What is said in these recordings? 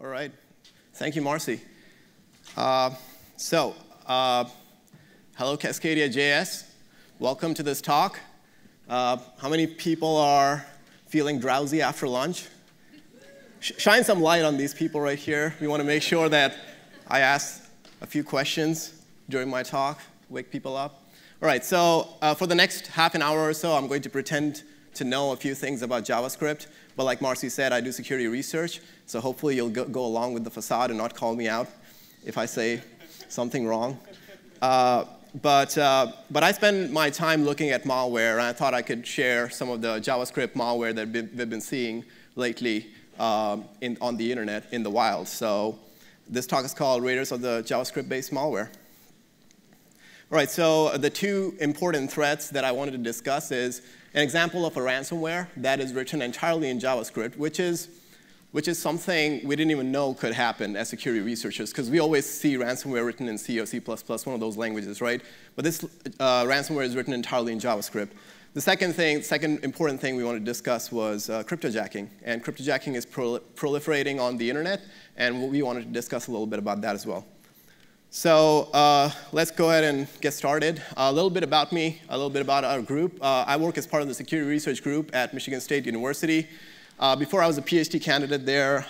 All right. Thank you, Marcy. Hello, Cascadia JS. Welcome to this talk. How many people are feeling drowsy after lunch? Shine some light on these people right here. We want to make sure that I ask a few questions during my talk, wake people up. All right, so for the next half an hour or so, I'm going to pretend to know a few things about JavaScript. But like Marcy said, I do security research. So hopefully you'll go along with the facade and not call me out if I say something wrong. But I spend my time looking at malware, and I thought I could share some of the JavaScript malware that we've been seeing lately on the internet in the wild. So this talk is called Raiders of the JavaScript-Based Malware. All right, so the two important threats that I wanted to discuss is an example of a ransomware that is written entirely in JavaScript, which is something we didn't even know could happen as security researchers, because we always see ransomware written in C or C++, one of those languages, right? But this ransomware is written entirely in JavaScript. The second important thing we wanted to discuss was cryptojacking. And cryptojacking is proliferating on the internet, and we wanted to discuss a little bit about that as well. So let's go ahead and get started. A little bit about me, a little bit about our group. I work as part of the security research group at Michigan State University. Before I was a PhD candidate there,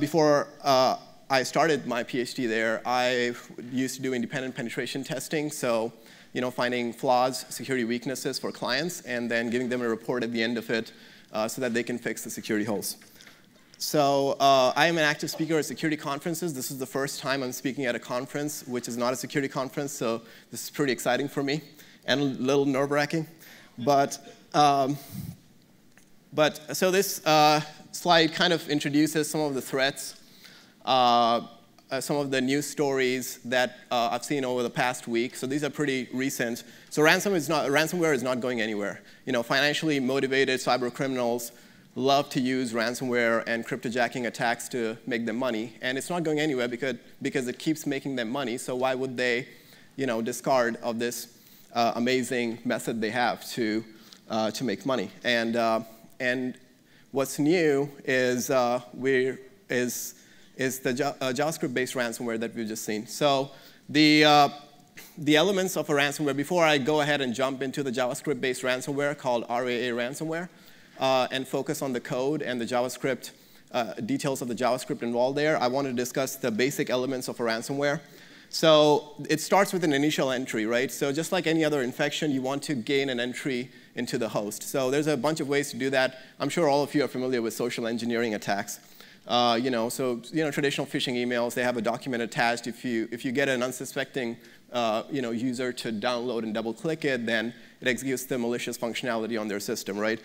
before I started my PhD there, I used to do independent penetration testing. So, finding flaws, security weaknesses for clients, and then giving them a report at the end of it so that they can fix the security holes. So I am an active speaker at security conferences. This is the first time I'm speaking at a conference, which is not a security conference. So this is pretty exciting for me and a little nerve-wracking. So this slide kind of introduces some of the threats, some of the news stories that I've seen over the past week. So these are pretty recent. So ransomware is not going anywhere. Financially motivated cyber criminals love to use ransomware and cryptojacking attacks to make them money. And it's not going anywhere because it keeps making them money. So why would they, discard of this amazing method they have to make money? And what's new is the JavaScript-based ransomware that we've just seen. So the elements of a ransomware, before I go ahead and jump into the JavaScript-based ransomware called RAA ransomware, and focus on the code and the JavaScript, details of the JavaScript involved there, I want to discuss the basic elements of a ransomware. So it starts with an initial entry, right? So just like any other infection, you want to gain an entry into the host. So there's a bunch of ways to do that. I'm sure all of you are familiar with social engineering attacks. Traditional phishing emails, they have a document attached. If you get an unsuspecting user to download and double-click it, then it executes the malicious functionality on their system, right?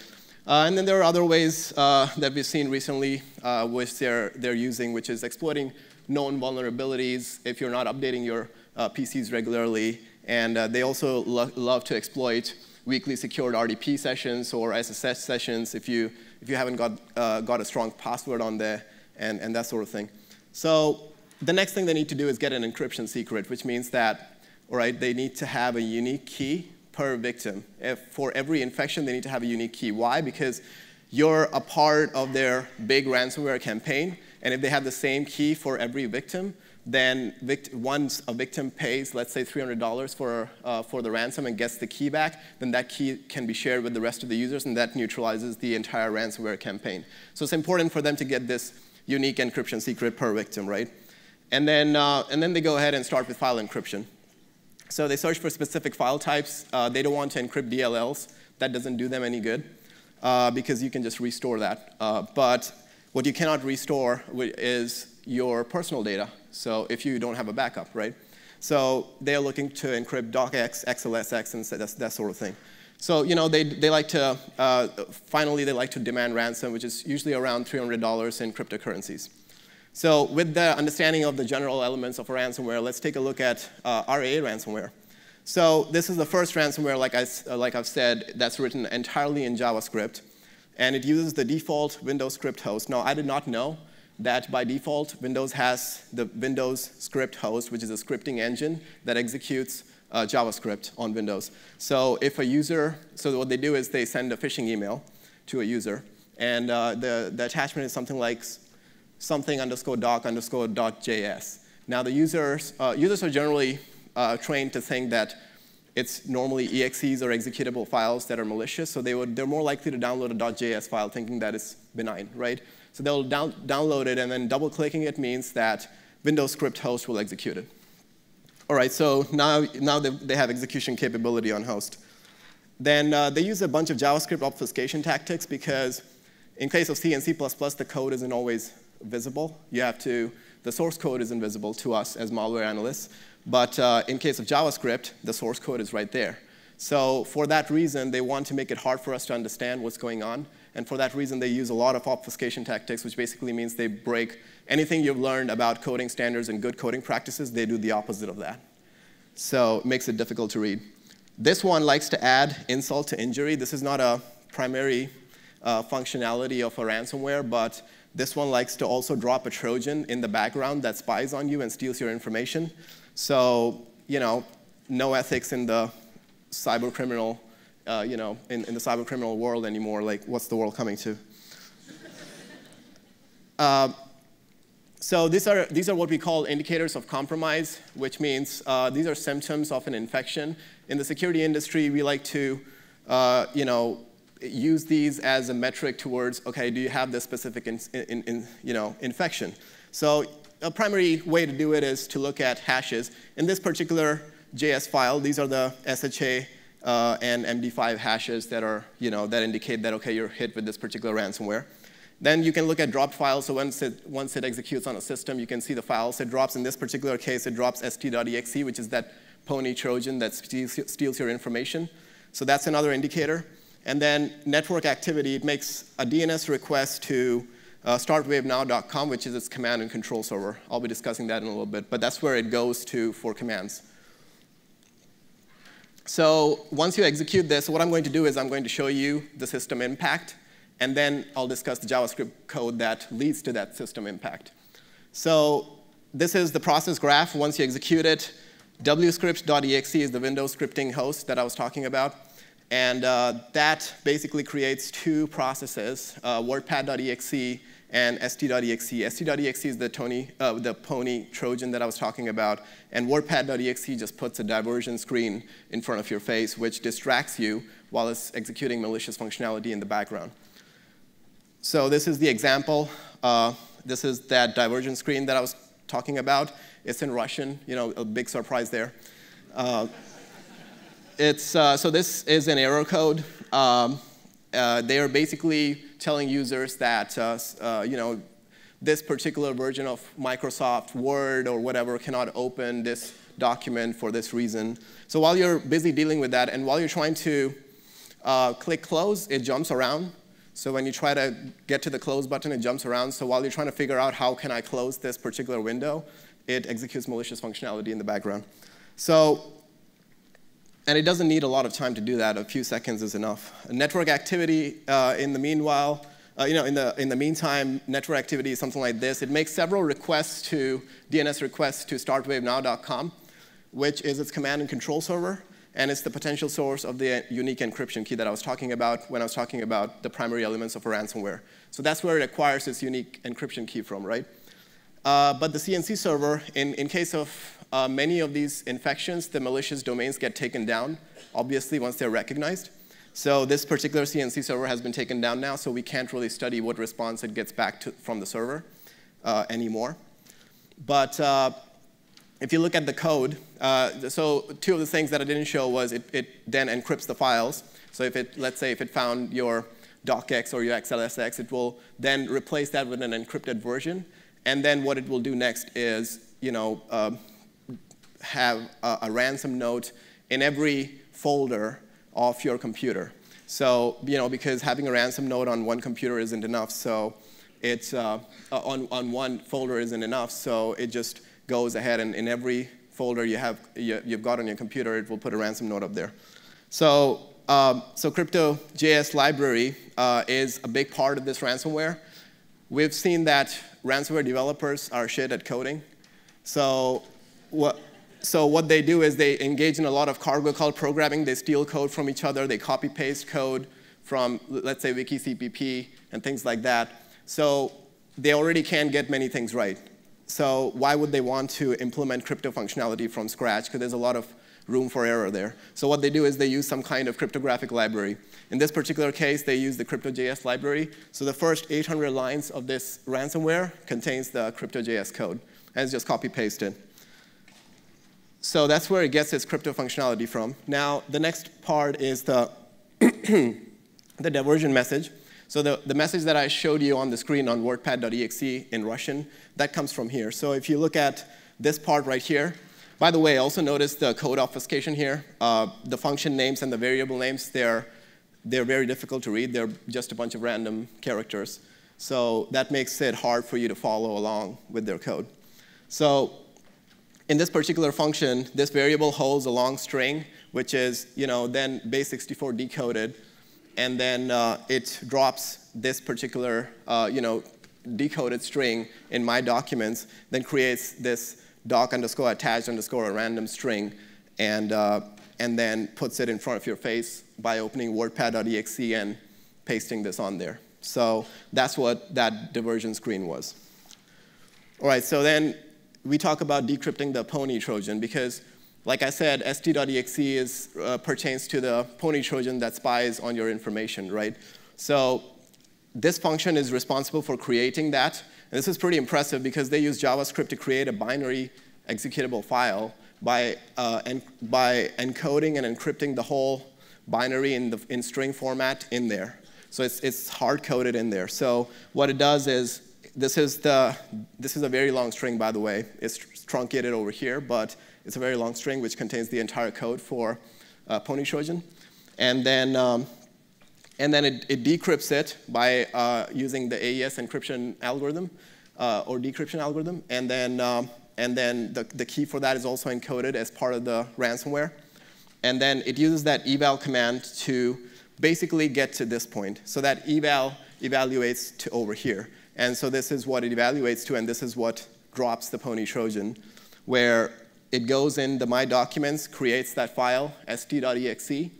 And then there are other ways that we've seen recently which they're using, which is exploiting known vulnerabilities if you're not updating your PCs regularly. And they also love to exploit weekly secured RDP sessions or SSH sessions if you haven't got a strong password on there and that sort of thing. So the next thing they need to do is get an encryption secret, which means that, all right, they need to have a unique key per victim. For every infection, they need to have a unique key. Why? Because you're a part of their big ransomware campaign, and if they have the same key for every victim, then once a victim pays, let's say $300 for the ransom and gets the key back, then that key can be shared with the rest of the users, and that neutralizes the entire ransomware campaign. So it's important for them to get this unique encryption secret per victim, right? And then they go ahead and start with file encryption. So they search for specific file types. They don't want to encrypt DLLs. That doesn't do them any good because you can just restore that. But what you cannot restore is your personal data, so if you don't have a backup, right? So they're looking to encrypt docx, xlsx, and that sort of thing. So they like to, finally, they like to demand ransom, which is usually around $300 in cryptocurrencies. So with the understanding of the general elements of ransomware, let's take a look at RAA ransomware. So this is the first ransomware, like I've said, that's written entirely in JavaScript. And it uses the default Windows Script Host. Now, I did not know that by default, Windows has the Windows Script Host, which is a scripting engine that executes JavaScript on Windows. So if a user, so what they do is they send a phishing email to a user. And the attachment is something like something_doc_.js. Now the users are generally trained to think that it's normally exes or executable files that are malicious, so they're more likely to download a .js file thinking that it's benign, right? So they'll download it, and then double-clicking it means that Windows Script Host will execute it. All right, so now they have execution capability on host. Then they use a bunch of JavaScript obfuscation tactics because in case of C and C++, the code isn't always visible. The source code is invisible to us as malware analysts. But in case of JavaScript, the source code is right there. So for that reason, they want to make it hard for us to understand what's going on. And for that reason, they use a lot of obfuscation tactics, which basically means they break anything you've learned about coding standards and good coding practices. They do the opposite of that. So it makes it difficult to read. This one likes to add insult to injury. This is not a primary functionality of a ransomware, but this one likes to also drop a Trojan in the background that spies on you and steals your information. So, you know, no ethics in the cyber criminal, in the cyber criminal world anymore. Like, what's the world coming to? So these are what we call indicators of compromise, which means these are symptoms of an infection. In the security industry, we like to, use these as a metric towards, okay, do you have this specific infection? So a primary way to do it is to look at hashes. In this particular JS file, these are the SHA and MD5 hashes that are, that indicate that, okay, you're hit with this particular ransomware. Then you can look at dropped files. So once it executes on a system, you can see the files it drops. In this particular case, it drops st.exe, which is that pony Trojan that steals your information. So that's another indicator. And then network activity, it makes a DNS request to startwavenow.com, which is its command and control server. I'll be discussing that in a little bit, but that's where it goes to for commands. So once you execute this, what I'm going to do is I'm going to show you the system impact, and then I'll discuss the JavaScript code that leads to that system impact. So this is the process graph. Once you execute it, wscript.exe is the Windows scripting host that I was talking about. And that basically creates two processes, wordpad.exe and st.exe. St.exe is the pony Trojan that I was talking about. And wordpad.exe just puts a diversion screen in front of your face, which distracts you while it's executing malicious functionality in the background. So this is the example. This is that diversion screen that I was talking about. It's in Russian. You know, a big surprise there. So this is an error code. They are basically telling users that this particular version of Microsoft Word or whatever cannot open this document for this reason. So while you're busy dealing with that, and while you're trying to click close, it jumps around. So when you try to get to the close button, it jumps around. So while you're trying to figure out how can I close this particular window, it executes malicious functionality in the background. So. And it doesn't need a lot of time to do that. A few seconds is enough. Network activity, in the meantime, network activity is something like this. It makes several DNS requests to startwavenow.com, which is its command and control server, and it's the potential source of the unique encryption key that I was talking about when I was talking about the primary elements of a ransomware. So that's where it acquires its unique encryption key from, right? But the CNC server, in case of many of these infections, the malicious domains get taken down, obviously, once they're recognized. So this particular CNC server has been taken down now, so we can't really study what response it gets back from the server anymore. But if you look at the code, so two of the things that I didn't show was it then encrypts the files. So let's say if it found your docx or your xlsx, it will then replace that with an encrypted version. And then what it will do next is, have a ransom note in every folder of your computer. So, because having a ransom note on one computer isn't enough, so it's on one folder isn't enough, so it just goes ahead and in every folder you've got on your computer, it will put a ransom note up there. So, so CryptoJS library is a big part of this ransomware. We've seen that ransomware developers are shit at coding. So what they do is they engage in a lot of cargo cult programming. They steal code from each other. They copy-paste code from, let's say, WikiCPP and things like that. So they already can't get many things right. So why would they want to implement crypto functionality from scratch? Because there's a lot of room for error there. So what they do is they use some kind of cryptographic library. In this particular case, they use the CryptoJS library. So the first 800 lines of this ransomware contains the CryptoJS code, and it's just copy-pasted. So that's where it gets its crypto functionality from. Now, the next part is the, the diversion message. So the message that I showed you on the screen on WordPad.exe in Russian, that comes from here. So if you look at this part right here, by the way, also notice the code obfuscation here. The function names and the variable names, they're very difficult to read. They're just a bunch of random characters. So that makes it hard for you to follow along with their code. So in this particular function, this variable holds a long string, which is, you know, then base64 decoded. And then it drops this particular decoded string in my documents, then creates this doc_attached_ a random string, and then puts it in front of your face by opening WordPad.exe and pasting this on there. So that's what that diversion screen was. All right, so then we talk about decrypting the pony Trojan, because like I said, st.exe is, pertains to the pony Trojan that spies on your information, right? So this function is responsible for creating that. And this is pretty impressive because they use JavaScript to create a binary executable file by encoding and encrypting the whole binary in string format in there. So it's hard-coded in there. So what it does is, this is a very long string, by the way. It's truncated over here, but it's a very long string which contains the entire code for Pony Trojan. And then it decrypts it by using the AES encryption algorithm or decryption algorithm. And then the key for that is also encoded as part of the ransomware. And then it uses that eval command to basically get to this point. So that eval evaluates to over here. And so this is what it evaluates to, and this is what drops the Pony Trojan, where it goes in the My Documents, creates that file, st.exe,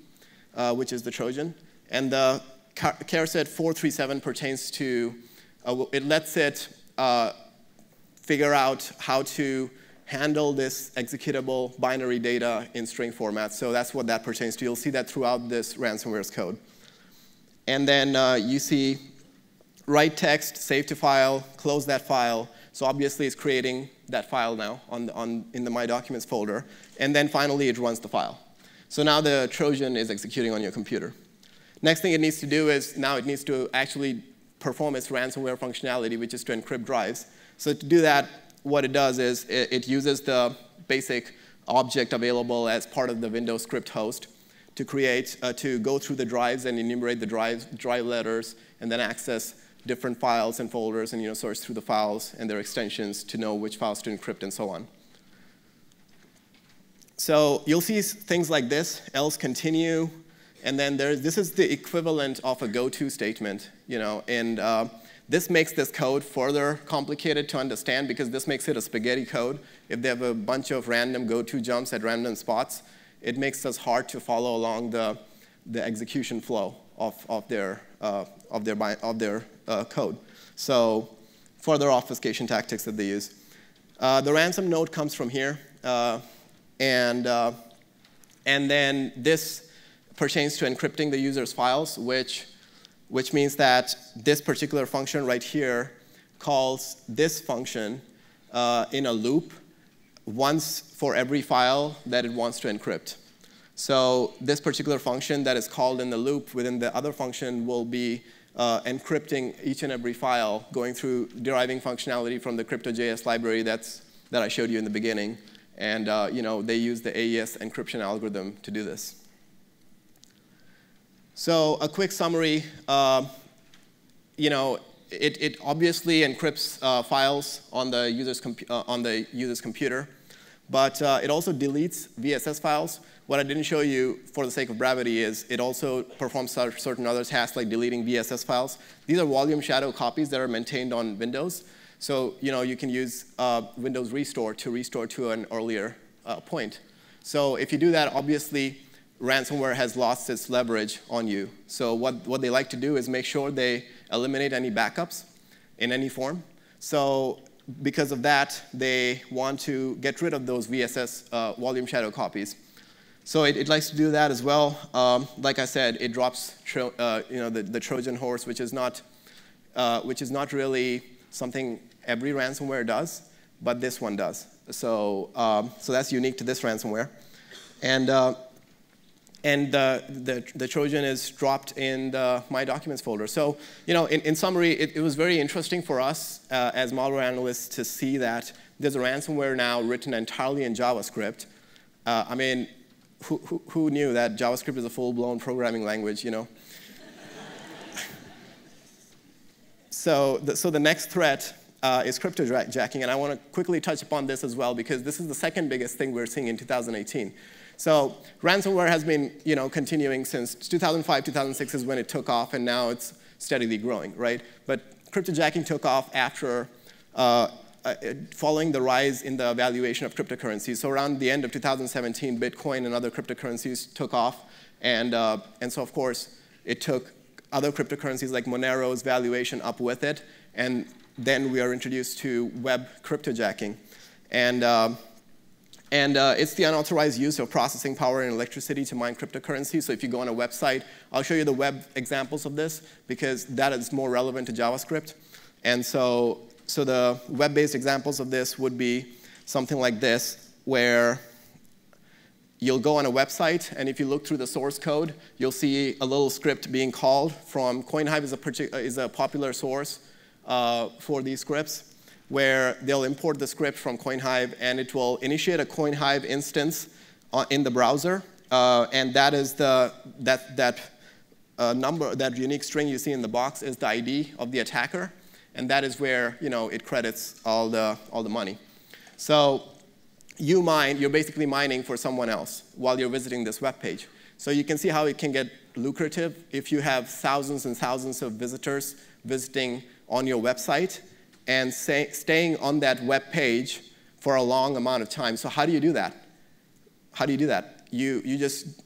which is the Trojan. And the charset 437 pertains to, it lets it figure out how to handle this executable binary data in string format. So that's what that pertains to. You'll see that throughout this ransomware's code. And then you see write text, save to file, close that file. So obviously it's creating that file now in the My Documents folder. And then finally it runs the file. So now the Trojan is executing on your computer. Next thing it needs to do is now it needs to actually perform its ransomware functionality, which is to encrypt drives. So to do that, what it does is it uses the basic object available as part of the Windows Script Host to create, to go through the drives and enumerate the drive letters, and then access different files and folders and search through the files and their extensions to know which files to encrypt and so on. So you'll see things like this, else continue. And then this is the equivalent of a goto statement, and this makes this code further complicated to understand because this makes it a spaghetti code. If they have a bunch of random goto jumps at random spots, it makes us hard to follow along the execution flow of their code. So further obfuscation tactics that they use. The ransom note comes from here, and then this pertains to encrypting the user's files, which means that this particular function right here calls this function in a loop once for every file that it wants to encrypt. So this particular function that is called in the loop within the other function will be encrypting each and every file, going through deriving functionality from the CryptoJS library that I showed you in the beginning. And they use the AES encryption algorithm to do this. So a quick summary, it obviously encrypts files on the user's computer, but it also deletes VSS files. What I didn't show you for the sake of brevity is it also performs certain other tasks like deleting VSS files. These are volume shadow copies that are maintained on Windows. So you can use Windows Restore to restore to an earlier point. So if you do that, obviously, ransomware has lost its leverage on you. So what they like to do is make sure they eliminate any backups. in any form. So because of that, they want to get rid of those VSS volume shadow copies. So it likes to do that as well. Like I said, it drops the Trojan horse, which is not really something every ransomware does, but this one does. So so that's unique to this ransomware, and the Trojan is dropped in the My Documents folder. So in summary, it was very interesting for us as malware analysts to see that there's a ransomware now written entirely in JavaScript. I mean, who knew that JavaScript is a full-blown programming language, So the next threat is cryptojacking, and I want to quickly touch upon this as well, because this is the second biggest thing we're seeing in 2018. So ransomware has been, continuing since 2005, 2006 is when it took off, and now it's steadily growing, right? But cryptojacking took off after following the rise in the valuation of cryptocurrencies. So around the end of 2017, Bitcoin and other cryptocurrencies took off, and so of course it took other cryptocurrencies like Monero's valuation up with it, and then we are introduced to web cryptojacking, and it's the unauthorized use of processing power and electricity to mine cryptocurrency. So if you go on a website, I'll show you the web examples of this because that is more relevant to JavaScript, and so the web-based examples of this would be something like this, where you'll go on a website, and if you look through the source code, you'll see a little script being called from CoinHive is a popular source for these scripts, where they'll import the script from CoinHive, and it will initiate a CoinHive instance in the browser, and that is that unique string you see in the box is the ID of the attacker. And that is where it credits all the money. So you mine, you're basically mining for someone else while you're visiting this web page. So you can see how it can get lucrative if you have thousands and thousands of visitors visiting on your website and staying on that web page for a long amount of time. So how do you do that? How do you do that? You just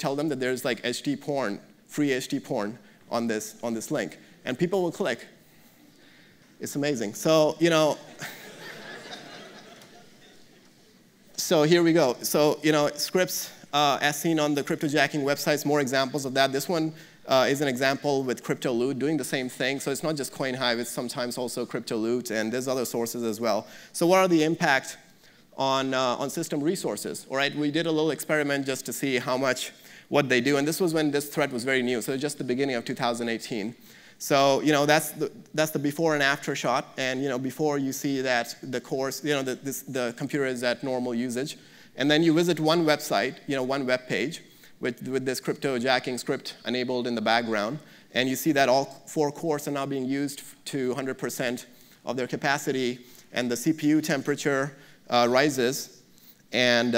tell them that there's like HD porn, free HD porn on this link, and people will click. It's amazing. So, so here we go. So, scripts as seen on the cryptojacking websites, more examples of that. This one is an example with CryptoLoot doing the same thing. So it's not just CoinHive, it's sometimes also CryptoLoot, and there's other sources as well. So what are the impact on system resources? All right, we did a little experiment just to see what they do, and this was when this threat was very new. So just the beginning of 2018. So that's the before and after shot, and before you see that the course, the computer is at normal usage, and then you visit one website, one web page, with this cryptojacking script enabled in the background, and you see that all four cores are now being used to 100% of their capacity, and the CPU temperature rises, and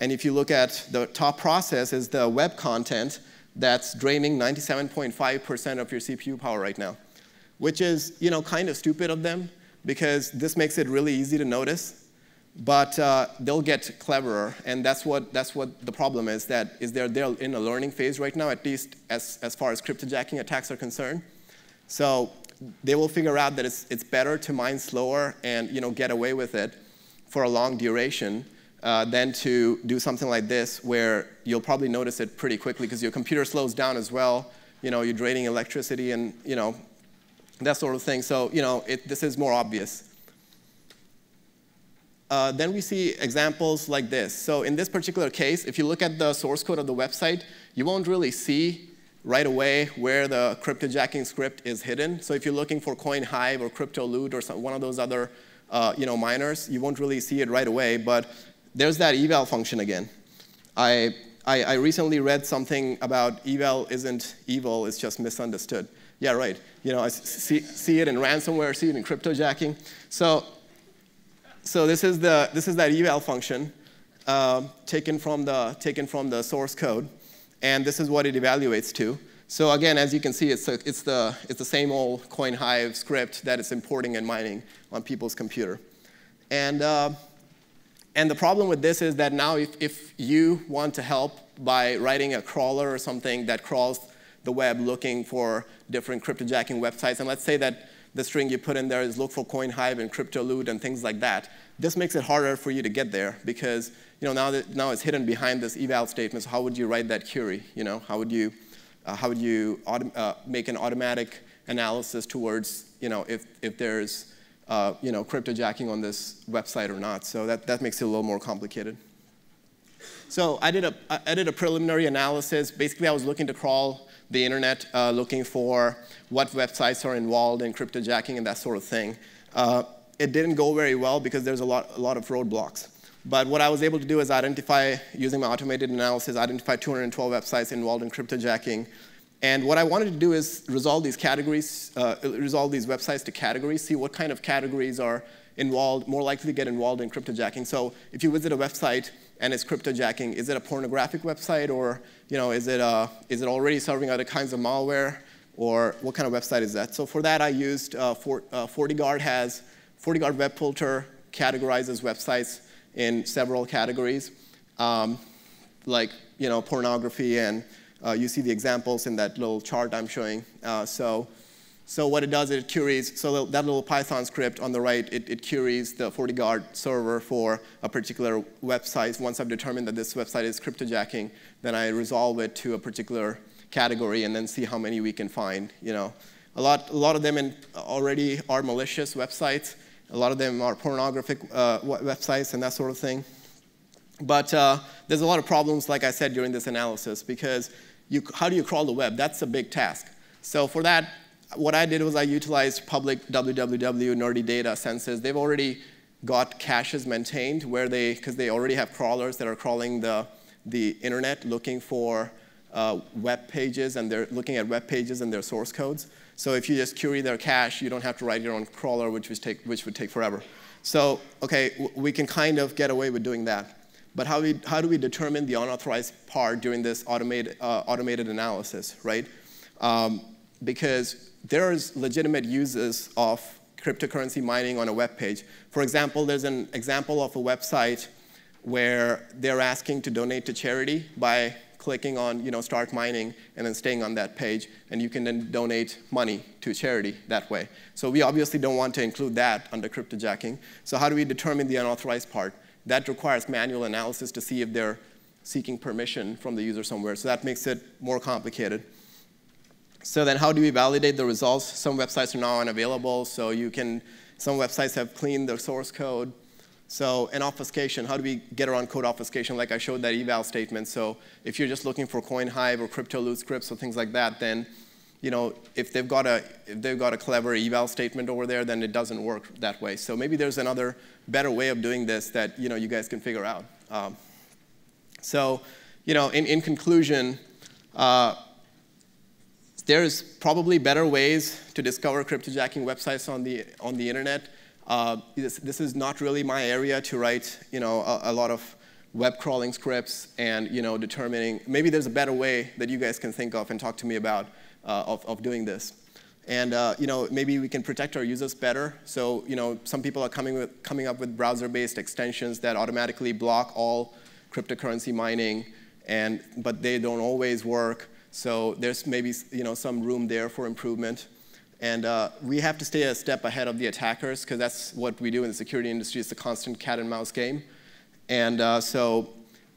if you look at the top process is the web content. That's draining 97.5% of your CPU power right now, which is kind of stupid of them because this makes it really easy to notice, but they'll get cleverer, and that's what the problem is. That is they're in a learning phase right now, at least as far as cryptojacking attacks are concerned. So they will figure out that it's better to mine slower and get away with it for a long duration. Than to do something like this, where you'll probably notice it pretty quickly because your computer slows down as well. You're draining electricity and that sort of thing. So this is more obvious. Then we see examples like this. So in this particular case, if you look at the source code of the website, you won't really see right away where the cryptojacking script is hidden. So if you're looking for CoinHive or CryptoLoot or one of those other miners, you won't really see it right away, but there's that eval function again. I recently read something about eval isn't evil, it's just misunderstood. Yeah, right. I see it in ransomware, see it in cryptojacking. So this is that eval function taken from the source code, and this is what it evaluates to. So again, as you can see, it's the same old CoinHive script that it's importing and mining on people's computer, And the problem with this is that now if you want to help by writing a crawler or something that crawls the web looking for different cryptojacking websites, and let's say that the string you put in there is look for CoinHive and CryptoLoot and things like that. This makes it harder for you to get there because now it's hidden behind this eval statement. So how would you write that query? You know, how would you make an automatic analysis towards if there's cryptojacking on this website or not? So that makes it a little more complicated. So I did a preliminary analysis. Basically, I was looking to crawl the internet, looking for what websites are involved in cryptojacking and that sort of thing. It didn't go very well because there's a lot of roadblocks. But what I was able to do is identify, using my automated analysis, identify 212 websites involved in cryptojacking. And what I wanted to do is resolve these categories, resolve these websites to categories, see what kind of categories are involved, more likely to get involved in cryptojacking. So if you visit a website and it's cryptojacking, is it a pornographic website, or is it already serving other kinds of malware, or what kind of website is that? So for that I used FortiGuard has FortiGuard web filter categorizes websites in several categories, like pornography, and you see the examples in that little chart I'm showing. So what it does is it queries, so that little Python script on the right, it queries the FortiGuard server for a particular website. Once I've determined that this website is cryptojacking, then I resolve it to a particular category and then see how many we can find. A lot of them already are malicious websites. A lot of them are pornographic websites and that sort of thing. But there's a lot of problems, like I said, during this analysis, because how do you crawl the web? That's a big task. So for that, what I did was I utilized public www nerdy data senses. They've already got caches maintained where because they already have crawlers that are crawling the internet looking for web pages, and they're looking at web pages and their source codes. So if you just query their cache, you don't have to write your own crawler, which would take forever. So okay, we can kind of get away with doing that. But how do we determine the unauthorized part during this automated analysis, right? Because there is legitimate uses of cryptocurrency mining on a web page. For example, there's an example of a website where they're asking to donate to charity by clicking on start mining and then staying on that page, and you can then donate money to charity that way. So we obviously don't want to include that under cryptojacking. So how do we determine the unauthorized part? That requires manual analysis to see if they're seeking permission from the user somewhere. So that makes it more complicated. So then how do we validate the results? Some websites are now unavailable, so some websites have cleaned their source code. So, and obfuscation, how do we get around code obfuscation? Like I showed that eval statement. So if you're just looking for CoinHive or CryptoLoot scripts or things like that, then if they've got a clever eval statement over there, then it doesn't work that way. So maybe there's another better way of doing this that you guys can figure out. In conclusion, there's probably better ways to discover cryptojacking websites on the internet. This is not really my area to write, a lot of web crawling scripts and determining. Maybe there's a better way that you guys can think of and talk to me about of doing this. And maybe we can protect our users better. So some people are coming up with browser-based extensions that automatically block all cryptocurrency mining, but they don't always work. So there's maybe some room there for improvement. And we have to stay a step ahead of the attackers, because that's what we do in the security industry. It's a constant cat and mouse game. And so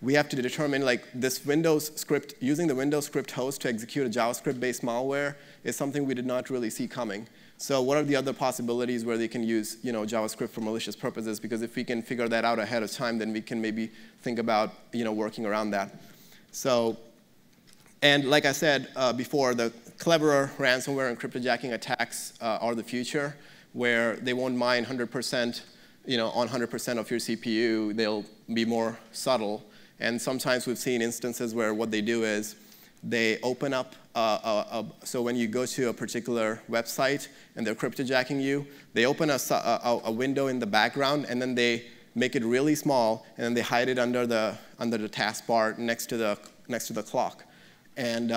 we have to determine, this Windows script, using the Windows Script Host to execute a JavaScript-based malware is something we did not really see coming. So what are the other possibilities where they can use JavaScript for malicious purposes? Because if we can figure that out ahead of time, then we can maybe think about working around that. So. And like I said before, the cleverer ransomware and cryptojacking attacks are the future, where they won't mine 100%, on 100% of your CPU. They'll be more subtle. And sometimes we've seen instances where what they do is they open up, so when you go to a particular website and they're cryptojacking you, they open a window in the background, and then they make it really small, and then they hide it under the taskbar next to the clock. And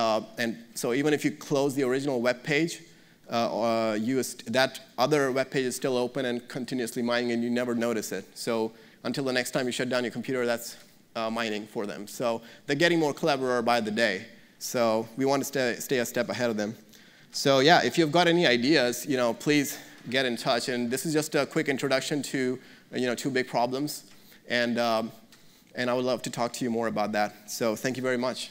so even if you close the original web page, that other web page is still open and continuously mining, and you never notice it. So until the next time you shut down your computer, that's mining for them. So they're getting more cleverer by the day. So we want to stay a step ahead of them. So yeah, if you've got any ideas, please get in touch. And this is just a quick introduction to two big problems. And I would love to talk to you more about that. So thank you very much.